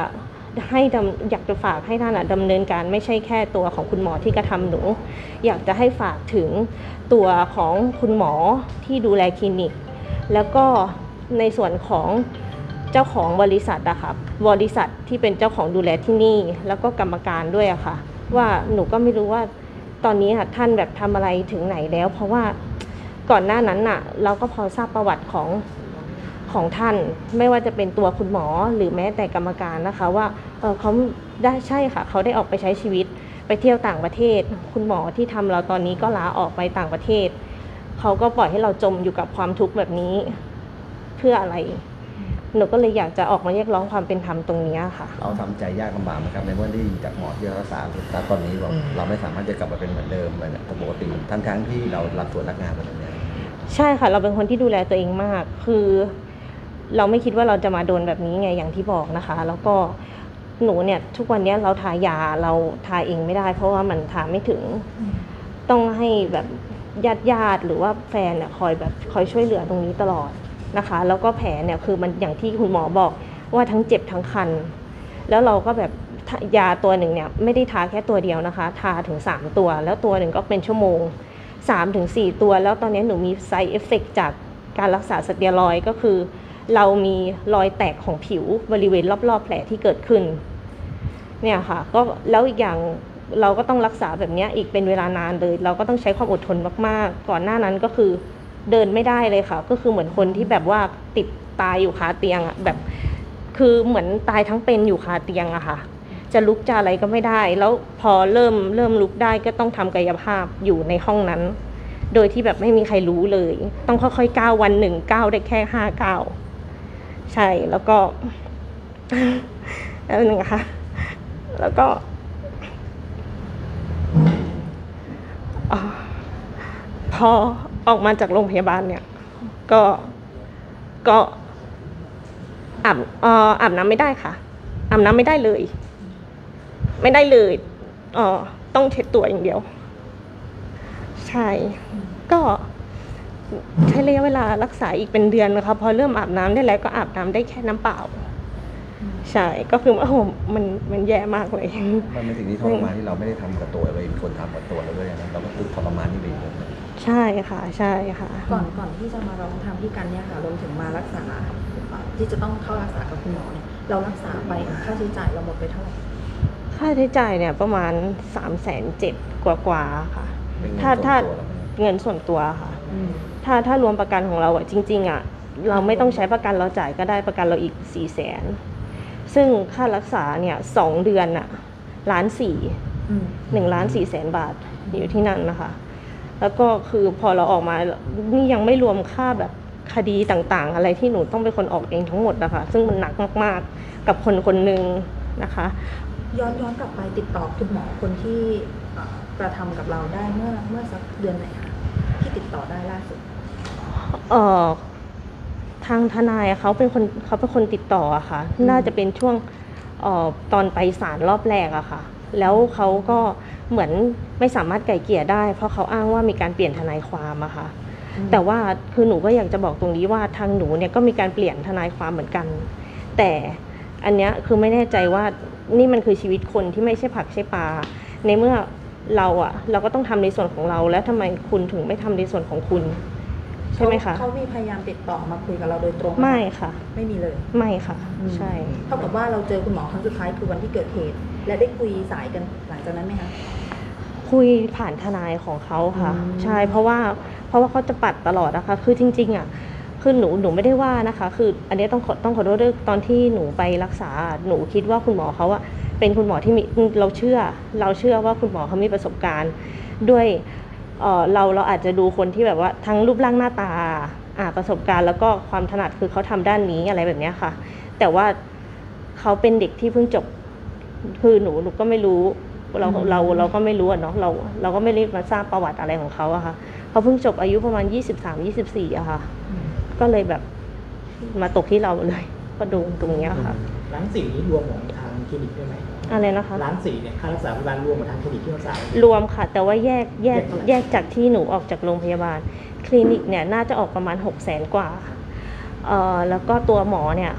ฝากให้ท่านดำเนินการไม่ใช่แค่ตัวของคุณหมอที่กระทำหนูอยากจะให้ฝากถึงตัวของคุณหมอที่ดูแลคลินิกแล้วก็ในส่วนของเจ้าของบริษัทอะค่ะบริษัทที่เป็นเจ้าของดูแลที่นี่แล้วก็กรรมการด้วยอะค่ะว่าหนูก็ไม่รู้ว่าตอนนี้ค่ะท่านแบบทำอะไรถึงไหนแล้วเพราะว่าก่อนหน้านั้นน่ะเราก็พอทราบประวัติของท่านไม่ว่าจะเป็นตัวคุณหมอหรือแม้แต่กรรมการนะคะว่าเขาได้ใช่ค่ะเขาได้ออกไปใช้ชีวิตไปเที่ยวต่างประเทศคุณหมอที่ทำเราตอนนี้ก็ลาออกไปต่างประเทศเขาก็ปล่อยให้เราจมอยู่กับความทุกข์แบบนี้เพื่ออะไรหนูก็เลยอยากจะออกมาเรียกร้องความเป็นธรรมตรงนี้ค่ะเราทำใจยากลำบากนะครับในเมื่อได้ยินจากหมอที่รักษาตอนนี้เราไม่สามารถจะกลับมาเป็นเหมือนเดิมเลยปกติทั้งที่เรารับส่วนรักงานมาเนี่ยใช่ค่ะเราเป็นคนที่ดูแลตัวเองมากคือเราไม่คิดว่าเราจะมาโดนแบบนี้ไงอย่างที่บอกนะคะแล้วก็หนูเนี่ยทุกวันนี้เราทายาเราทาเองไม่ได้เพราะว่ามันทาไม่ถึงต้องให้แบบญาติหรือว่าแฟนเนี่ยคอยช่วยเหลือตรงนี้ตลอดนะคะแล้วก็แผลเนี่ยคือมันอย่างที่คุณหมอบอกว่าทั้งเจ็บทั้งคันแล้วเราก็แบบยาตัวหนึ่งเนี่ยไม่ได้ทาแค่ตัวเดียวนะคะทาถึง3ตัวแล้วตัวหนึ่งก็เป็นชั่วโมง3 ถึง 4ตัวแล้วตอนนี้หนูมีไซด์เอฟเฟกต์จากการรักษาสเตียรอยด์ก็คือเรามีรอยแตกของผิวบริเวณรอบๆแผลที่เกิดขึ้นเนี่ยค่ะก็แล้วอีกอย่างเราก็ต้องรักษาแบบนี้อีกเป็นเวลานานเลยเราก็ต้องใช้ความอดทนมากๆก่อนหน้านั้นก็คือเดินไม่ได้เลยค่ะก็คือเหมือนคนที่แบบว่าติดตายอยู่คาเตียงอ่ะแบบคือเหมือนตายทั้งเป็นอยู่คาเตียงอะค่ะจะลุกจะอะไรก็ไม่ได้แล้วพอเริ่มลุกได้ก็ต้องทำกายภาพอยู่ในห้องนั้นโดยที่แบบไม่มีใครรู้เลยต้องค่อยๆก้าววันหนึ่งก้าวได้แค่5ก้าวใช่แล้วก็อันหนึ่งค่ะแล้วก็พอออกมาจากโรงพยาบาลเนี่ยก็อาบน้ำไม่ได้ค่ะอาบน้ำไม่ได้เลยไม่ได้เลยต้องเช็ดตัวอย่างเดียวใช่ก็ใช้ระยะเวลารักษาอีกเป็นเดือนนะคะพอเริ่มอาบน้ำได้แล้วก็อาบน้ำได้แค่น้ำเปล่าใช่ก็คือว่าโอ้มันแย่มากเลยมันเป็นสิ่งที่ทรมานที่เราไม่ได้ทำกับตัวเราเป็นคนทำกับตัวเราด้วยนะเราก็ทุกข์ทรมานที่เป็นใช่ค่ะใช่ค่ะก่อนที่จะมาร้องทำที่กันเนี่ยค่ะรวมถึงมารักษาที่จะต้องเข้ารักษากับคุณหมอเนี่ยเรารักษาไปค่าใช้จ่ายเราหมดไปเท่าไหร่ค่าใช้จ่ายเนี่ยประมาณ3,700,000กว่าค่ะถ้าเงินส่วนตัวค่ะถ้ารวมประกันของเราอะจริงๆอะเราไม่ต้องใช้ประกันเราจ่ายก็ได้ประกันเราอีก400,000ซึ่งค่ารักษาเนี่ย2 เดือนอะ1,400,000 1,400,000 บาทอยู่ที่นั่นนะคะแล้วก็คือพอเราออกมานี่ยังไม่รวมค่าแบบคดีต่างๆอะไรที่หนูต้องเป็นคนออกเองทั้งหมดนะคะซึ่งมันหนักมากๆกับคนคนหนึ่งนะคะย้อนกลับไปติดต่อคุณหมอคนที่กระทำกับเราได้เมื่อสักเดือนไหนคะที่ติดต่อได้ล่าสุดทางทนายเขาเป็นคนติดต่ออะค่ะน่าจะเป็นช่วงตอนไปศาลรอบแรกอะค่ะแล้วเขาก็ เหมือนไม่สามารถไกล่เกลี่ยได้เพราะเขาอ้างว่ามีการเปลี่ยนทนายความอะค่ะแต่ว่าคือหนูก็อยากจะบอกตรงนี้ว่าทางหนูเนี่ยก็มีการเปลี่ยนทนายความเหมือนกันแต่อันเนี้ยคือไม่แน่ใจว่านี่มันคือชีวิตคนที่ไม่ใช่ผักใช่ปลาในเมื่อเราก็ต้องทำในส่วนของเราแล้วทำไมคุณถึงไม่ทำในส่วนของคุณใช่ไหมคะเขามีพยายามติดต่อมาคุยกับเราโดยตรงไม่ค่ะไม่มีเลยไม่ค่ะใช่เท่ากับว่าเราเจอคุณหมอครั้งสุดท้ายคือวันที่เกิดเหตุและได้คุยสายกันหลังจากนั้นไหมคะคุยผ่านทนายของเขาค่ะใช่เพราะว่าเขาจะปัดตลอดนะคะคือจริงๆอ่ะคือหนูไม่ได้ว่านะคะคืออันนี้ต้องขอโทษด้วยตอนที่หนูไปรักษาหนูคิดว่าคุณหมอเขาอะเป็นคุณหมอที่มีเราเชื่อว่าคุณหมอเขามีประสบการณ์ด้วยเราอาจจะดูคนที่แบบว่าทั้งรูปร่างหน้าตาประสบการณ์แล้วก็ความถนัดคือเขาทำด้านนี้อะไรแบบนี้ค่ะแต่ว่าเขาเป็นเด็กที่เพิ่งจบคือหนูก็ไม่รู้เราก็ไม่รู้เนาะเราก็ไม่ได้มาทราบประวัติอะไรของเขาอะค่ะเขาเพิ่งจบอายุประมาณ23-24อะค่ะก็เลยแบบมาตกที่เราเลยก็ดูตรงนี้ค่ะล้างสีรวมของทางคลินิกได้ไหมอะไรนะคะล้างสีเนี่ยค่ารักษาพยาบาลรวมของทางคลินิกที่รักษารวมค่ะแต่ว่าแยกจากที่หนูออกจากโรงพยาบาลคลินิกเนี่ยน่าจะออกประมาณ600,000กว่าแล้วก็ตัวหมอเนี่ย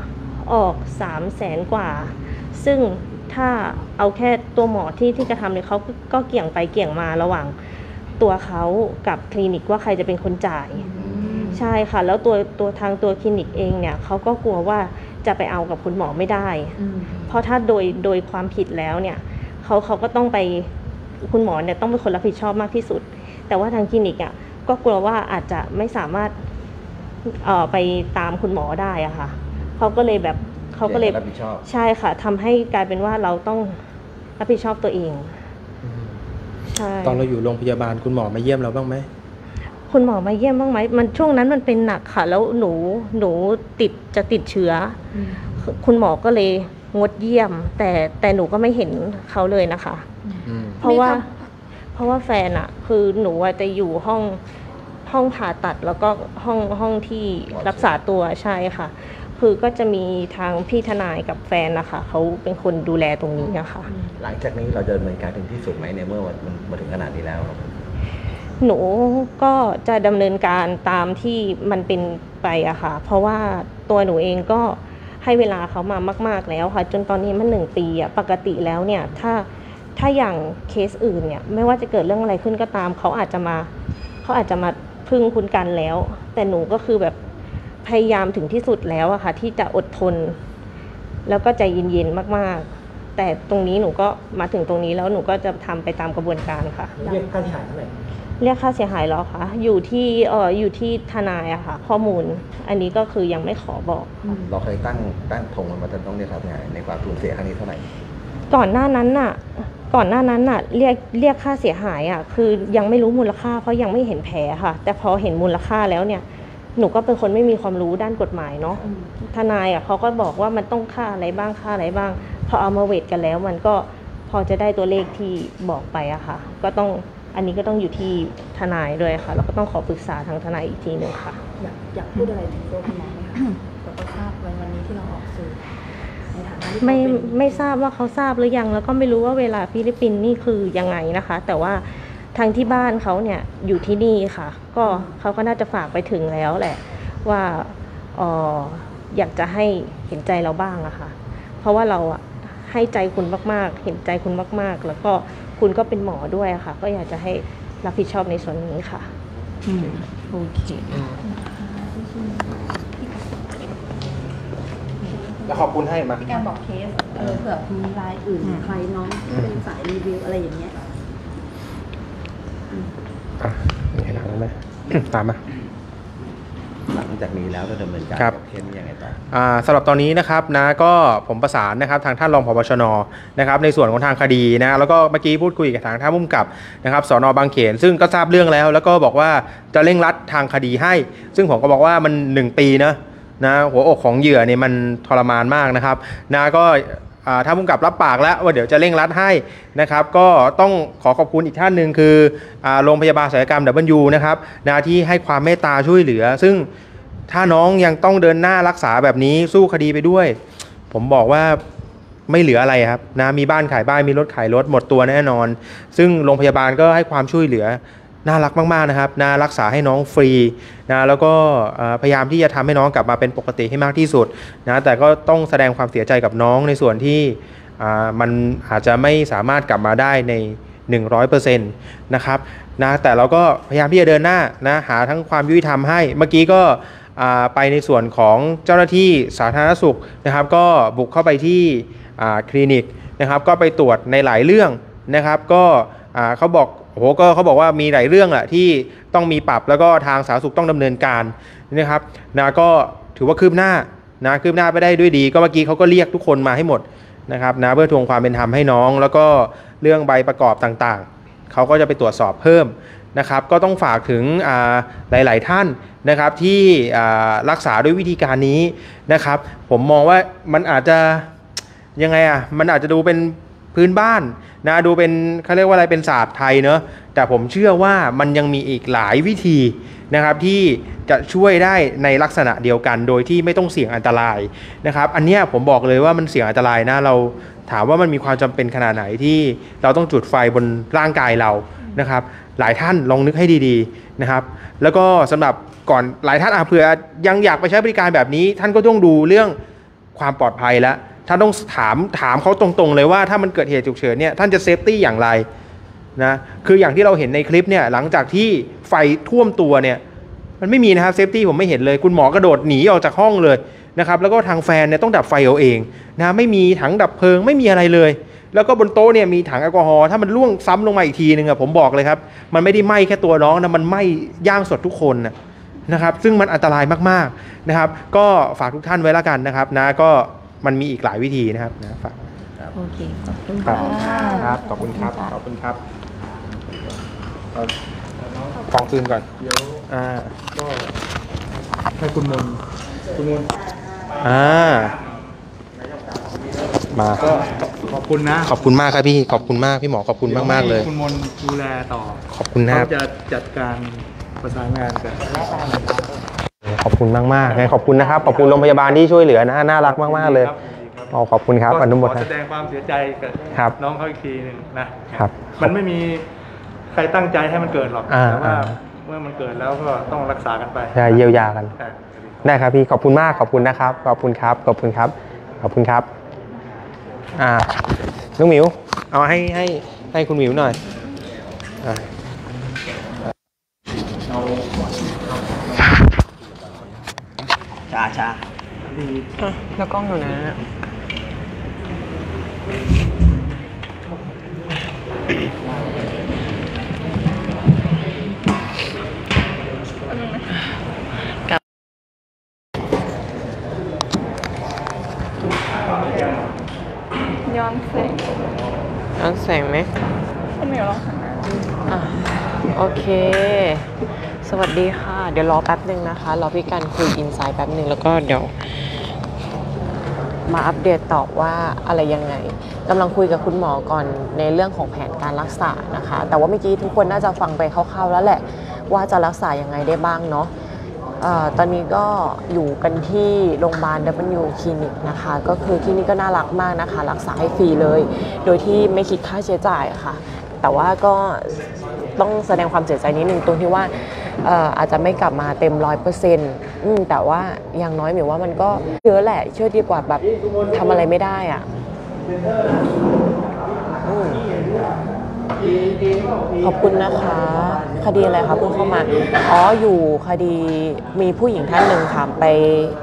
ออก300,000กว่าซึ่งถ้าเอาแค่ตัวหมอที่กระทำเนี่ยเขาก็เกี่ยงไปเกี่ยงมาระหว่างตัวเขากับคลินิกว่าใครจะเป็นคนจ่ายใช่ค่ะแล้วตัวทางตัวคลินิกเองเนี่ยเขาก็กลัวว่าจะไปเอากับคุณหมอไม่ได้เพราะถ้าโดยความผิดแล้วเนี่ยเขาก็ต้องไปคุณหมอเนี่ยต้องเป็นคนรับผิดชอบมากที่สุดแต่ว่าทางคลินิกอ่ะก็กลัวว่าอาจจะไม่สามารถไปตามคุณหมอได้อะค่ะเขาก็เลยใช่ค่ะทำให้กลายเป็นว่าเราต้องรับผิดชอบตัวเองใช่ตอนเราอยู่โรงพยาบาลคุณหมอมาเยี่ยมเราบ้างไหมคุณหมอมาเยี่ยมบ้างไหมมันช่วงนั้นมันเป็นหนักค่ะแล้วหนูติดเชื้อคุณหมอก็เลยงดเยี่ยมแต่หนูก็ไม่เห็นเขาเลยนะคะเพราะว่าแฟนอะคือหนูจะอยู่ห้องผ่าตัดแล้วก็ห้องที่รักษาตัวใช่ค่ะคือก็จะมีทางพี่ทนายกับแฟนนะคะเขาเป็นคนดูแลตรงนี้นะคะหลังจากนี้เราจะดำเนินการถึงที่สุดไหมในเมื่อมันมาถึงขนาดนี้แล้วหนูก็จะดำเนินการตามที่มันเป็นไปอะค่ะเพราะว่าตัวหนูเองก็ให้เวลาเขามามากๆแล้วค่ะจนตอนนี้มัน1 ปีอะปกติแล้วเนี่ยถ้าอย่างเคสอื่นเนี่ยไม่ว่าจะเกิดเรื่องอะไรขึ้นก็ตามเขาอาจจะมาพึ่งคุณกันแล้วแต่หนูก็คือแบบพยายามถึงที่สุดแล้วอะค่ะที่จะอดทนแล้วก็ใจเย็นๆมากๆแต่ตรงนี้หนูก็มาถึงตรงนี้แล้วหนูก็จะทำไปตามกระบวนการค่ะเรียกค่าเสียหายเท่าไหร่เรียกค่าเสียหายหรอคะอยู่ที่ทนายอะค่ะข้อมูลอันนี้ก็คือยังไม่ขอบอกเราเคยตั้งธงมาต้องเรียกค่าเสียหายในความสูญเสียครั้งนี้เท่าไหร่ก่อนหน้านั้นน่ะเรียกค่าเสียหายอะคือยังไม่รู้มูลค่าเพราะยังไม่เห็นแผลค่ะแต่พอเห็นมูลค่าแล้วเนี่ยหนูก็เป็นคนไม่มีความรู้ด้านกฎหมายเนาะทนายอ่ะเขาก็บอกว่ามันต้องค่าอะไรบ้างพอเอามาเวทกันแล้วมันก็พอจะได้ตัวเลขที่บอกไปอะค่ะก็ต้องอันนี้ก็ต้องอยู่ที่ทนายด้วยค่ะแล้วก็ต้องขอปรึกษาทางทนายอีกทีหนึ่งค่ะอยากพูดอะไรถึงตัวคุณหมอไหมคะเราก็ทราบวันนี้ที่เราออกสื่อในฐานะที่ไม่ทราบว่าเขาทราบหรือยังแล้วก็ไม่รู้ว่าเวลาฟิลิปปินส์นี่คือยังไงนะคะแต่ว่าทางที่บ้านเขาเนี่ยอยู่ที่นี่ค่ะก็เขาก็น่าจะฝากไปถึงแล้วแหละว่าอยากจะให้เห็นใจเราบ้างอะค่ะเพราะว่าเราอะให้ใจคุณมากๆเห็นใจคุณมากๆแล้วก็คุณก็เป็นหมอด้วยค่ะก็อยากจะให้รับผิดชอบในส่วนนี้ค่ะโอเคแล้วขอบคุณให้มาพี่การบอกเคสเผื่อมีรายอื่นใครน้องเป็นสายรีวิวอะไรอย่างเงี้ยนี่หลังไหมตามมาหลังจากนี้แล้วจะดำเนินการเช่นยังไงต่อสำหรับตอนนี้นะครับนะก็ผมประสานนะครับทางท่านรองผบ.ชน.นะครับในส่วนของทางคดีนะแล้วก็เมื่อกี้พูดคุยกับทางท่านผู้กำกับนะครับสน.บางเขนซึ่งก็ทราบเรื่องแล้วแล้วก็บอกว่าจะเร่งรัดทางคดีให้ซึ่งผมก็บอกว่ามัน1 ปีนะหัวอกของเหยื่อเนี่ยมันทรมานมากนะครับนะก็ท่านผู้กำกับรับปากแล้วว่าเดี๋ยวจะเร่งรัดให้นะครับก็ต้องขอบคุณอีกท่านหนึ่งคือโรงพยาบาลศัลยกรรมWนะครับที่ให้ความเมตตาช่วยเหลือซึ่งถ้าน้องยังต้องเดินหน้ารักษาแบบนี้สู้คดีไปด้วยผมบอกว่า ไม่เหลืออะไรครับนะมีบ้านขายบ้านมีรถขายรถหมดตัวแน่นอนซึ่งโรงพยาบาลก็ให้ความช่วยเหลือน่ารักมากๆนะครับนะรักษาให้น้องฟรีนะแล้วก็พยายามที่จะทำให้น้องกลับมาเป็นปกติให้มากที่สุดนะแต่ก็ต้องแสดงความเสียใจกับน้องในส่วนที่มันอาจจะไม่สามารถกลับมาได้ใน 100% นะครับนะแต่เราก็พยายามที่จะเดินหน้านะหาทั้งความยุติธรรมให้เมื่อกี้ก็ไปในส่วนของเจ้าหน้าที่สาธารณสุขนะครับก็บุกเข้าไปที่คลินิกนะครับก็ไปตรวจในหลายเรื่องนะครับก็เขาบอกโอ้โหก็เขาบอกว่ามีหลายเรื่องแหละที่ต้องมีปรับแล้วก็ทางสาธารณสุขต้องดำเนินการนะครับนะก็ถือว่าคืบหน้านะคืบหน้าไปได้ด้วยดีก็เมื่อกี้เขาก็เรียกทุกคนมาให้หมดนะครับนะเพื่อทวงความเป็นธรรมให้น้องแล้วก็เรื่องใบประกอบต่างๆเขาก็จะไปตรวจสอบเพิ่มนะครับก็ต้องฝากถึงหลายๆท่านนะครับที่รักษาด้วยวิธีการนี้นะครับผมมองว่ามันอาจจะยังไงอ่ะมันอาจจะดูเป็นพื้นบ้านนะดูเป็นเขาเรียกว่าอะไรเป็นศาสตร์ไทยเนอะแต่ผมเชื่อว่ามันยังมีอีกหลายวิธีนะครับที่จะช่วยได้ในลักษณะเดียวกันโดยที่ไม่ต้องเสี่ยงอันตรายนะครับอันนี้ผมบอกเลยว่ามันเสี่ยงอันตรายนะเราถามว่ามันมีความจำเป็นขนาดไหนที่เราต้องจุดไฟบนร่างกายเรานะครับหลายท่านลองนึกให้ดีๆนะครับแล้วก็สำหรับก่อนหลายท่านเผื่อยังอยากไปใช้บริการแบบนี้ท่านก็ต้องดูเรื่องความปลอดภัยและท่านต้องถามเขาตรงๆเลยว่าถ้ามันเกิดเหตุฉุกเฉินเนี่ยท่านจะเซฟตี้อย่างไรนะคืออย่างที่เราเห็นในคลิปเนี่ยหลังจากที่ไฟท่วมตัวเนี่ยมันไม่มีนะครับเซฟตี้ผมไม่เห็นเลยคุณหมอกระโดดหนีออกจากห้องเลยนะครับแล้วก็ทางแฟนเนี่ยต้องดับไฟเอาเองนะไม่มีถังดับเพลิงไม่มีอะไรเลยแล้วก็บนโต๊ะเนี่ยมีถังแอลกอฮอล์ถ้ามันล่วงซ้ำลงมาอีกทีนึงอะผมบอกเลยครับมันไม่ได้ไหม้แค่ตัวน้องนะมันไหม้ย่างสดทุกคนนะครับซึ่งมันอันตรายมากๆนะครับก็ฝากทุกท่านไว้ละกันนะครับนะก็มันมีอีกหลายวิธีนะครับนะฝากโอเคขอบคุณครับขอบคุณครับขอบคุณครับกองคืนก่อนเดี๋ยวก็ให้คุณมนต์มาก็ขอบคุณนะขอบคุณมากครับพี่ขอบคุณมากพี่หมอขอบคุณมากๆเลยคุณมนต์ดูแลต่อขอบคุณนะครับจะจัดการประสานงานกันขอบคุณมากมากขอบคุณนะครับขอบคุณโรงพยาบาลที่ช่วยเหลือนะน่ารักมากๆเลยขอบคุณครับอนุโมทนาแสดงความเสียใจกับน้องเขาอีกทีหนึ่งนะครับมันไม่มีใครตั้งใจให้มันเกิดหรอกแต่ว่าเมื่อมันเกิดแล้วก็ต้องรักษากันไปเยียวยากันได้ครับพี่ขอบคุณมากขอบคุณนะครับขอบคุณครับขอบคุณครับขอบคุณครับน้องหมิวเอาให้คุณหมิวหน่อยช้าแล้วกล้องอยู่นะย้อนแสงไหมคุณมิวลองหันหน้าโอเคสวัสดีค่ะเดี๋ยวรอแป๊บนึงนะคะรอพี่กันคุยอินไซด์แป๊บนึงแล้วก็เดี๋ยวมาอัปเดตตอบว่าอะไรยังไงกำลังคุยกับคุณหมอก่อนในเรื่องของแผนการรักษานะคะแต่ว่าเมื่อกี้ทุกคนน่าจะฟังไปคร่าวๆแล้วแหละว่าจะรักษายังไงได้บ้างเนาะตอนนี้ก็อยู่กันที่โรงพยาบาล W คลินิกนะคะก็คือที่นี่ก็น่ารักมากนะคะรักษาให้ฟรีเลยโดยที่ไม่คิดค่าใช้จ่ายค่ะแต่ว่าก็ต้องแสดงความเสียใจนิดนึงตรงที่ว่าอาจจะไม่กลับมาเต็ม 100% แต่ว่าอย่างน้อยหมายว่ามันก็เยอะแหละช่วยดีกว่าแบบทำอะไรไม่ได้อ่ะขอบคุณนะคะคดีอะไรคะเพิ่งเข้ามาอยู่คดีมีผู้หญิงท่านหนึ่งค่ะไป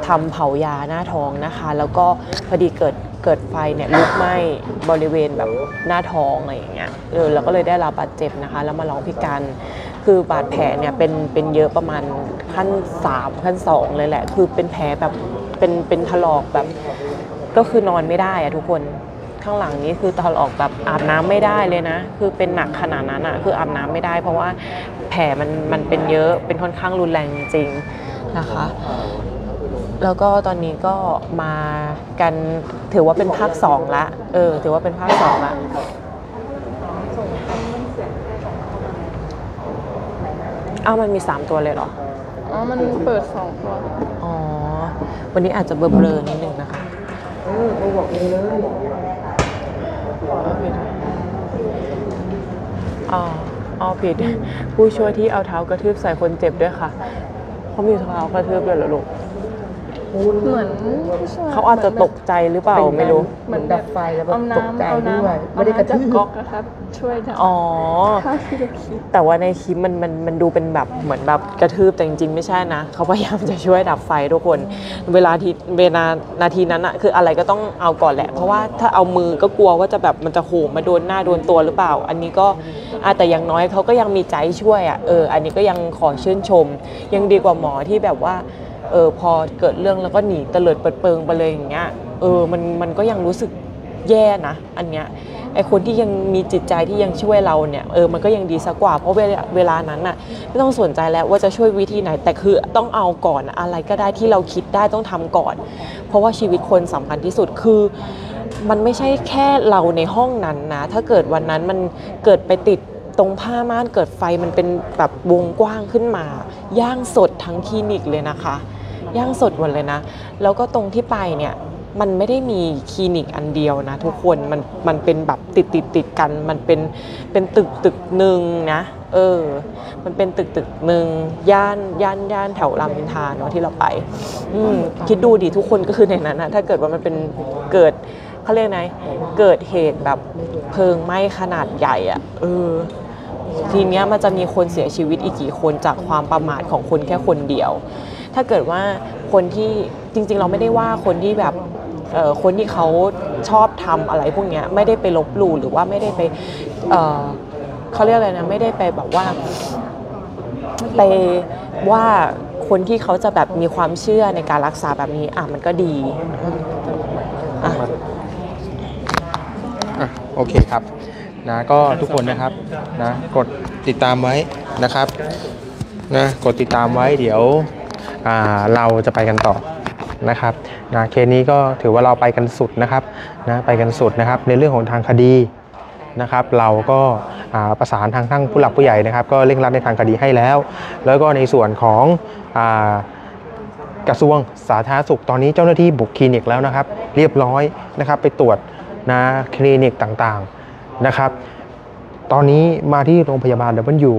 ทำเผายาหน้าท้องนะคะแล้วก็พอดีเกิดไฟเนี่ยลุกไหม้บริเวณแบบหน้าท้องอะไรอย่างเงี้ยเราก็เลยได้รับบาดเจ็บนะคะแล้วมาร้องพี่กันคือบาดแผลเนี่ยเป็นเยอะประมาณขั้น3ขั้น2เลยแหละคือเป็นแผลแบบเป็นถลอกแบบก็คือนอนไม่ได้อะทุกคนข้างหลังนี้คือถลอกแบบอาบน้ำไม่ได้เลยนะคือเป็นหนักขนาดนั้นอะคืออาบน้ำไม่ได้เพราะว่าแผลมันเป็นเยอะเป็นค่อนข้างรุนแรงจริงนะคะแล้วก็ตอนนี้ก็มากันถือว่าเป็นภาค2ละถือว่าเป็นภาค2ละมันมี3ตัวเลยเหรอมันเปิด2ตัววันนี้อาจจะเบลอๆนิดนึงนะคะ เขาบอกเลยนะอ๋อผิดผู้ช่วยที่เอาเท้ากระทืบใส่คนเจ็บด้วยค่ะเขามีเท้ากระทืบด้วยเหรอลูกเหมือนเขาอาจจะตกใจหรือเปล่าไม่รู้เหมือนดับไฟแล้วแบบตกใจด้วยไม่ได้กระทืบก๊อกนะครับช่วยอ๋อแต่ว่าในคลิปมันดูเป็นแบบเหมือนแบบกระทืบแต่จริงๆไม่ใช่นะเขาพยายามจะช่วยดับไฟทุกคนเวลานาทีนั้นอะคืออะไรก็ต้องเอาก่อนแหละเพราะว่าถ้าเอามือก็กลัวว่าจะแบบมันจะโหมมาโดนหน้าโดนตัวหรือเปล่าอันนี้ก็แต่อย่างน้อยเขาก็ยังมีใจช่วยอะอันนี้ก็ยังขอชื่นชมยังดีกว่าหมอที่แบบว่าพอเกิดเรื่องแล้วก็หนีเตลิดเปิดเปิงไปเลยอย่างเงี้ยมันก็ยังรู้สึกแย่นะอันเนี้ยไอคนที่ยังมีจิตใจที่ยังช่วยเราเนี่ยมันก็ยังดีสักกว่าเพราะเวลานั้นน่ะไม่ต้องสนใจแล้วว่าจะช่วยวิธีไหนแต่คือต้องเอาก่อนอะไรก็ได้ที่เราคิดได้ต้องทำก่อนเพราะว่าชีวิตคนสำคัญที่สุดคือมันไม่ใช่แค่เราในห้องนั้นนะถ้าเกิดวันนั้นมันเกิดไปติดตรงผ้าม่านเกิดไฟมันเป็นแบบวงกว้างขึ้นมาย่างสดทั้งคลินิกเลยนะคะย่างสดหมดเลยนะแล้วก็ตรงที่ไปเนี่ยมันไม่ได้มีคลินิกอันเดียวนะทุกคนมันเป็นแบบติดกันมันเป็นตึกหนึ่งนะมันเป็นตึกหนึ่งย่านแถวรามอินทราเนาะที่เราไปคิดดูดิทุกคนก็คือในนั้นนะถ้าเกิดว่ามันเป็นเกิดเขาเรียกไงเกิดเหตุแบบเพลิงไหม้ขนาดใหญ่อ่ะทีเนี้ยมันจะมีคนเสียชีวิตอีกกี่คนจากความประมาทของคนแค่คนเดียวถ้าเกิดว่าคนที่จริงๆเราไม่ได้ว่าคนที่แบบคนที่เขาชอบทำอะไรพวกเนี้ยไม่ได้ไปลบหลู่หรือว่าไม่ได้ไปเขาเรียกอะไรนะไม่ได้ไปแบบว่าไปว่าคนที่เขาจะแบบมีความเชื่อในการรักษาแบบนี้มันก็ดีโอเคครับนะก็ทุกคนนะครับนะกดติดตามไว้นะครับนะกดติดตามไว้เดี๋ยวเราจะไปกันต่อนะครับนะเคสนี้ก็ถือว่าเราไปกันสุดนะครับนะไปกันสุดนะครับในเรื่องของทางคดีนะครับเราก็ประสานทางทั้งผู้หลักผู้ใหญ่นะครับก็เร่งรัดในทางคดีให้แล้วแล้วก็ในส่วนของกระทรวงสาธารณสุขตอนนี้เจ้าหน้าที่บุกคลินิกแล้วนะครับเรียบร้อยนะครับไปตรวจนะคลินิกต่างๆนะครับตอนนี้มาที่โรงพยาบาลW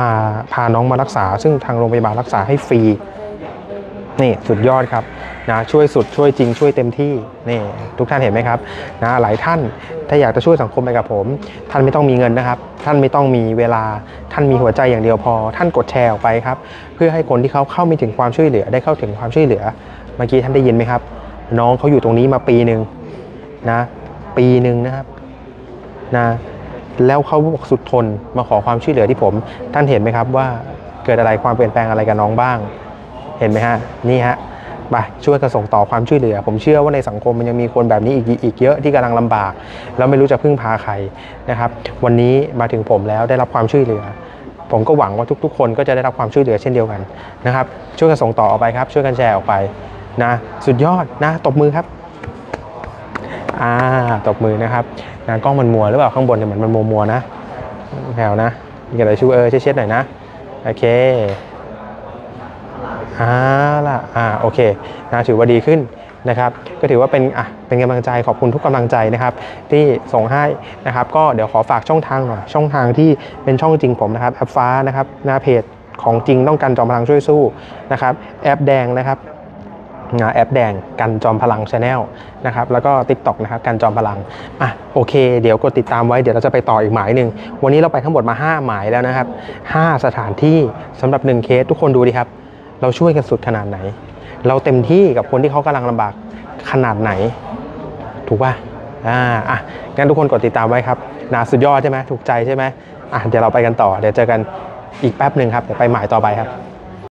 มาพาน้องมารักษาซึ่งทางโรงพยาบาลรักษาให้ฟรีนี่สุดยอดครับนะช่วยสุดช่วยจริงช่วยเต็มที่นี่ทุกท่านเห็นไหมครับนะหลายท่านถ้าอยากจะช่วยสังคมไปกับผมท่านไม่ต้องมีเงินนะครับท่านไม่ต้องมีเวลาท่านมีหัวใจอย่างเดียวพอท่านกดแชร์ออกไปครับเพื่อให้คนที่เขาเข้าไม่ถึงความช่วยเหลือได้เข้าถึงความช่วยเหลือเมื่อกี้ท่านได้ยินไหมครับน้องเขาอยู่ตรงนี้มาปีหนึ่งนะปีหนึ่งนะครับนะแล้วเขาบอกสุดทนมาขอความช่วยเหลือที่ผมท่านเห็นไหมครับว่าเกิดอะไรความเปลี่ยนแปลงอะไรกับน้องบ้างเห็นไหมฮะนี่ฮะไปช่วยกันส่งต่อความช่วยเหลือผมเชื่อว่าในสังคมมันยังมีคนแบบนี้อีกเยอะที่กำลังลำบากแล้วไม่รู้จะพึ่งพาใครนะครับวันนี้มาถึงผมแล้วได้รับความช่วยเหลือผมก็หวังว่าทุกๆคนก็จะได้รับความช่วยเหลือเช่นเดียวกันนะครับช่วยกันส่งต่อออกไปครับช่วยกันแชร์ออกไปนะสุดยอดนะตบมือครับตบมือนะครับนะกล้องมันมัวหรือเปล่าข้างบนเนี่ยมันมัวๆนะแถวนะมีอะไรช่วยเช็ดๆหน่อยนะโอเคล่ะโอเคนะถือว่าดีขึ้นนะครับก็ถือว่าเป็นกำลังใจขอบคุณทุกกำลังใจนะครับที่ส่งให้นะครับก็เดี๋ยวขอฝากช่องทางหน่อยช่องทางที่เป็นช่องจริงผมนะครับแอปฟ้านะครับหน้าเพจของจริงต้องการจอมพลังช่วยสู้นะครับแอปแดงนะครับแอปแดงกันจอมพลัง Channel นะครับแล้วก็ TikTok นะครับกันจอมพลังโอเคเดี๋ยวกดติดตามไว้เดี๋ยวเราจะไปต่ออีกหมายหนึ่งวันนี้เราไปทั้งหมดมา5หมายแล้วนะครับ5สถานที่สำหรับ1เคสทุกคนดูดิครับเราช่วยกันสุดขนาดไหนเราเต็มที่กับคนที่เขากำลังลำบากขนาดไหนถูกป่ะงั้นทุกคนกดติดตามไว้ครับนะสุดยอดใช่ไหมถูกใจใช่ไหมเดี๋ยวเราไปกันต่อเดี๋ยวเจอกันอีกแป๊บหนึ่งครับเดี๋ยวไปหมายต่อไปครับ